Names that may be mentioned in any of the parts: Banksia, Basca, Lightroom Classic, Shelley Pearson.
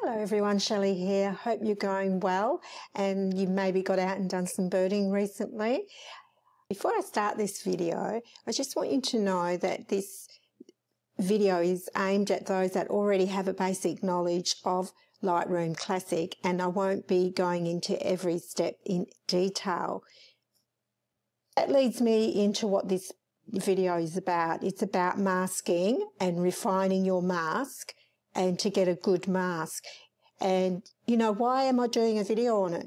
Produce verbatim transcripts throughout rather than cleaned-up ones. Hello everyone, Shelley here. Hope you're going well and you maybe got out and done some birding recently. Before I start this video, I just want you to know that this video is aimed at those that already have a basic knowledge of Lightroom Classic, and I won't be going into every step in detail. That leads me into what this video is about. It's about masking and refining your mask and to get a good mask. And you know, why am I doing a video on it?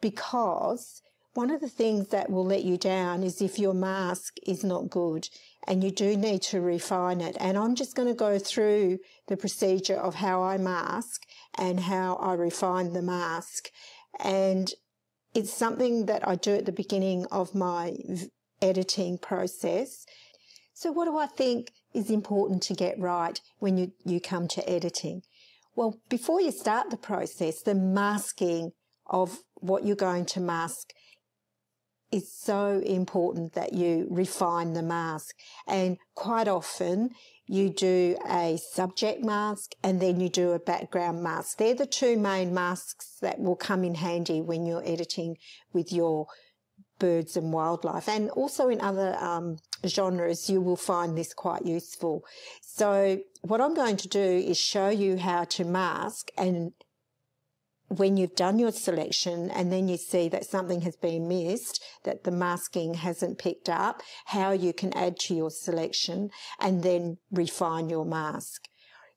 Because one of the things that will let you down is if your mask is not good, and you do need to refine it. And I'm just going to go through the procedure of how I mask and how I refine the mask. And it's something that I do at the beginning of my editing process. So what do I think is important to get right when you, you come to editing? Well, before you start the process, the masking of what you're going to mask is so important that you refine the mask. And quite often you do a subject mask and then you do a background mask. They're the two main masks that will come in handy when you're editing with your birds and wildlife, and also in other um, genres you will find this quite useful. So what I'm going to do is show you how to mask, and when you've done your selection and then you see that something has been missed, that the masking hasn't picked up, how you can add to your selection and then refine your mask.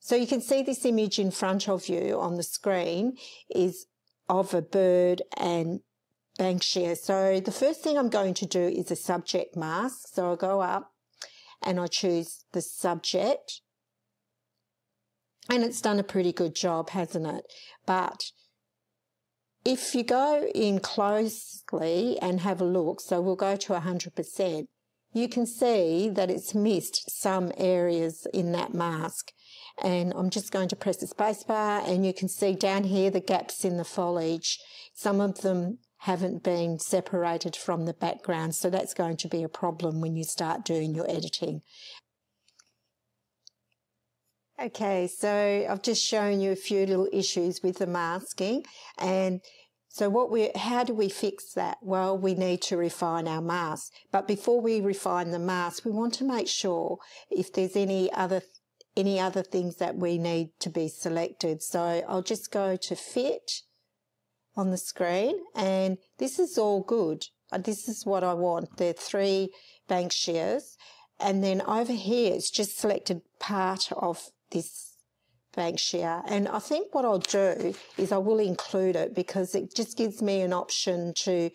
So you can see this image in front of you on the screen is of a bird and Banksia. So the first thing I'm going to do is a subject mask. So I'll go up and I choose the subject, and it's done a pretty good job, hasn't it? But if you go in closely and have a look, so we'll go to one hundred percent, you can see that it's missed some areas in that mask. And I'm just going to press the space bar, and you can see down here the gaps in the foliage. Some of them haven't been separated from the background, so that's going to be a problem when you start doing your editing. Okay, so I've just shown you a few little issues with the masking, and so what we, how do we fix that? Well, we need to refine our mask, but before we refine the mask, we want to make sure if there's any other any other things that we need to be selected. So I'll just go to fit on the screen, and this is all good. This is what I want. There are three Banksias, and then over here it's just selected part of this Banksia, and I think what I'll do is I will include it because it just gives me an option to,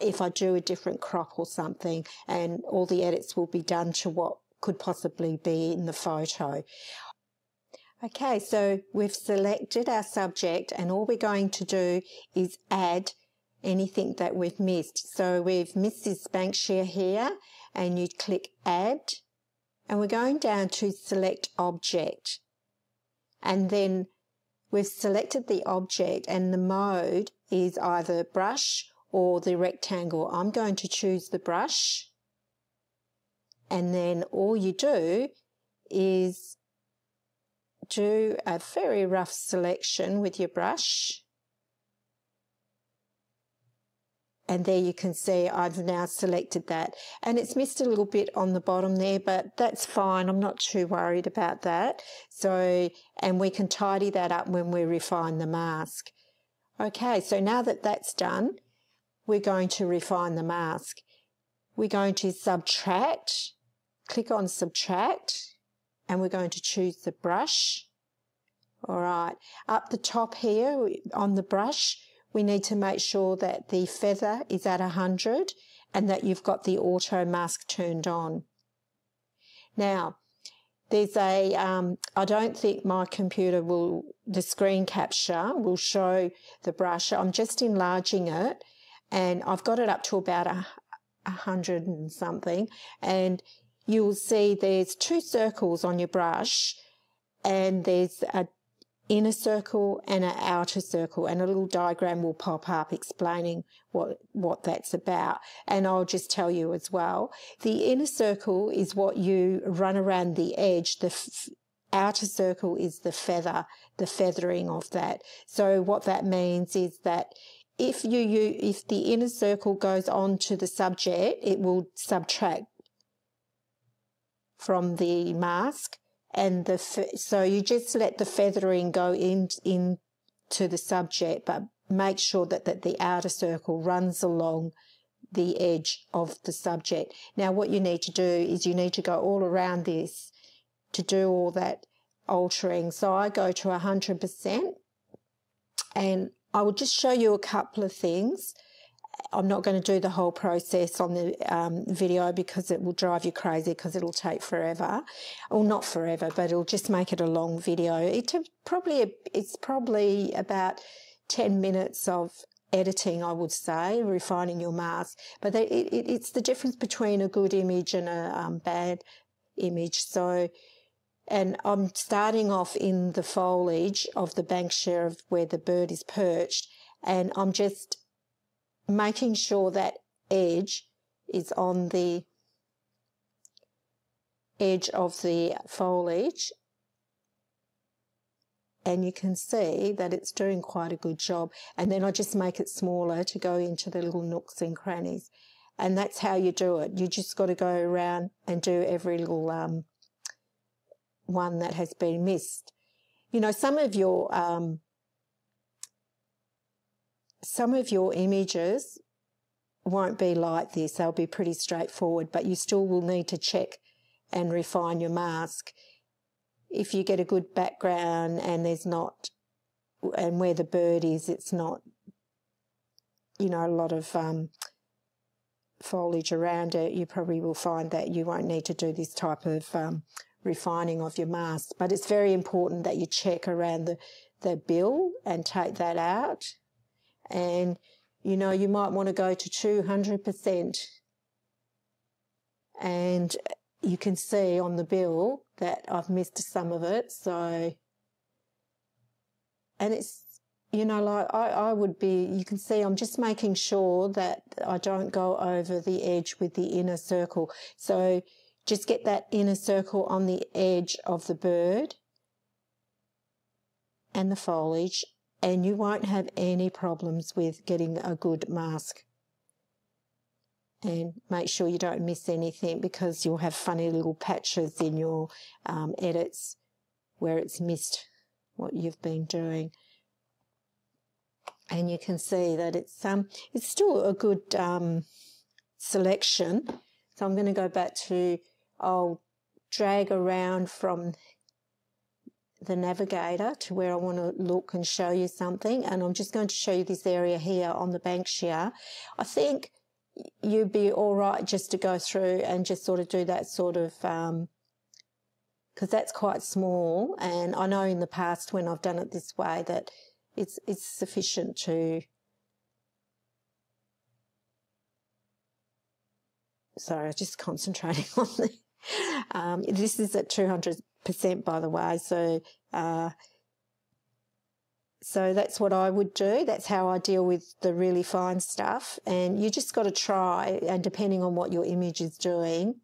if I do a different crop or something, and all the edits will be done to what could possibly be in the photo. Okay, so we've selected our subject, and all we're going to do is add anything that we've missed. So we've missed this Banksia here, and you click add, and we're going down to select object, and then we've selected the object, and the mode is either brush or the rectangle. I'm going to choose the brush, and then all you do is do a very rough selection with your brush, and there you can see I've now selected that, and it's missed a little bit on the bottom there, but that's fine. I'm not too worried about that. So, and we can tidy that up when we refine the mask. Okay, so now that that's done, we're going to refine the mask. We're going to subtract, click on subtract, and we're going to choose the brush. All right, up the top here on the brush, we need to make sure that the feather is at one hundred and that you've got the auto mask turned on. Now, there's a, um, I don't think my computer will, the screen capture will show the brush. I'm just enlarging it, and I've got it up to about a, a hundred and something, and you'll see there's two circles on your brush, and there's an inner circle and an outer circle, and a little diagram will pop up explaining what, what that's about. And I'll just tell you as well, the inner circle is what you run around the edge, the outer circle is the feather, the feathering of that. So what that means is that if you, you if the inner circle goes on to the subject, it will subtract from the mask, and the so you just let the feathering go in in to the subject, but make sure that that the outer circle runs along the edge of the subject. Now what you need to do is you need to go all around this to do all that altering. So I go to one hundred percent, and I will just show you a couple of things. I'm not going to do the whole process on the um, video because it will drive you crazy, because it'll take forever. Well, not forever, but it'll just make it a long video. It took probably, it's probably about ten minutes of editing, I would say, refining your mask. But it, it, it's the difference between a good image and a um, bad image. So, and I'm starting off in the foliage of the Banksia of where the bird is perched, and I'm just making sure that edge is on the edge of the foliage. And you can see that it's doing quite a good job. And then I just make it smaller to go into the little nooks and crannies. And that's how you do it. You just got to go around and do every little um, one that has been missed. You know, some of your um, some of your images won't be like this. They'll be pretty straightforward, but you still will need to check and refine your mask. If you get a good background and there's not, and where the bird is, it's not, you know, a lot of um, foliage around it, you probably will find that you won't need to do this type of um, refining of your mask. But it's very important that you check around the, the bill and take that out. And, you know, you might want to go to two hundred percent. And you can see on the bill that I've missed some of it. So, and it's, you know, like I, I would be, you can see I'm just making sure that I don't go over the edge with the inner circle. So just get that inner circle on the edge of the bird and the foliage, and you won't have any problems with getting a good mask. And make sure you don't miss anything, because you'll have funny little patches in your um, edits where it's missed what you've been doing. And you can see that it's um it's still a good um, selection. So I'm going to go back to, I'll drag around from the navigator to where I want to look and show you something. And I'm just going to show you this area here on the Banksia. I think you'd be all right just to go through and just sort of do that sort of, um, because that's quite small. And I know in the past when I've done it this way that it's it's sufficient to. Sorry, I'm just concentrating on the. Um, this is at two hundred percent, by the way. So, uh, so that's what I would do. That's how I deal with the really fine stuff. And you just got to try, and depending on what your image is doing.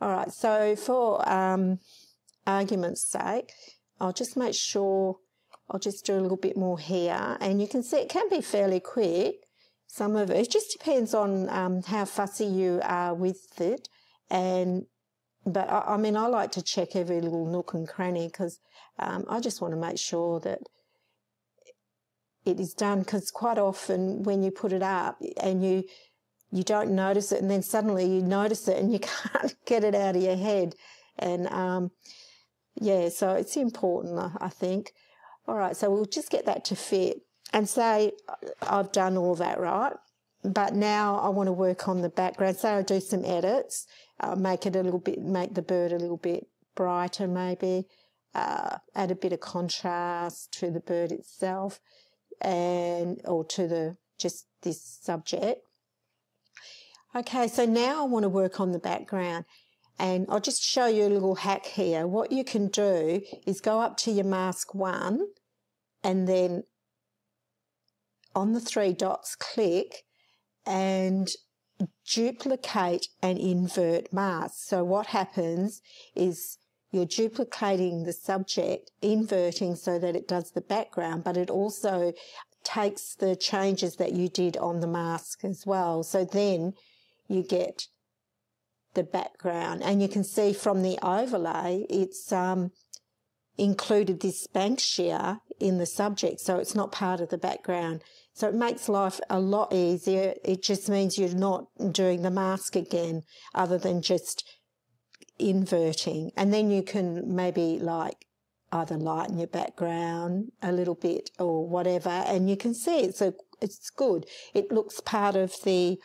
All right, so for um, argument's sake, I'll just make sure, I'll just do a little bit more here. And you can see it can be fairly quick. Some of it, it just depends on um, how fussy you are with it. And But I, I mean, I like to check every little nook and cranny, because um, I just want to make sure that it is done, because quite often when you put it up and you you don't notice it, and then suddenly you notice it and you can't get it out of your head. And um, yeah, so it's important, I, I think. All right, so we'll just get that to fit and say I've done all that, right? But now I want to work on the background. Say I do some edits, uh, make it a little bit, make the bird a little bit brighter maybe, uh, add a bit of contrast to the bird itself, and or to the just this subject. Okay, so now I want to work on the background, and I'll just show you a little hack here. What you can do is go up to your mask one, and then on the three dots click, and duplicate and invert masks. So what happens is you're duplicating the subject, inverting so that it does the background, but it also takes the changes that you did on the mask as well. So then you get the background, and you can see from the overlay it's um, included this Banksia in the subject, so it's not part of the background. So it makes life a lot easier. It just means you're not doing the mask again, other than just inverting. And then you can maybe like either lighten your background a little bit or whatever, and you can see it's a, it's good. It looks part of the,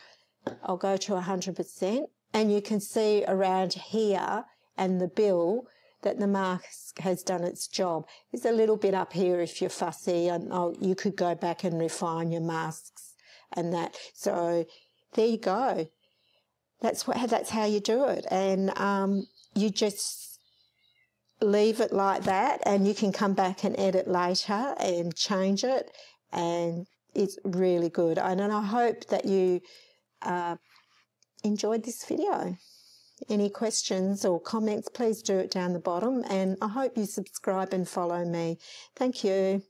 I'll go to one hundred percent, and you can see around here and the bill that the mask has done its job. There's a little bit up here if you're fussy, and oh, you could go back and refine your masks and that. So there you go. That's what. That's how you do it, and um, you just leave it like that, and you can come back and edit later and change it, and it's really good. And, and I hope that you uh, enjoyed this video. Any questions or comments, please do it down the bottom, and I hope you subscribe and follow me. Thank you.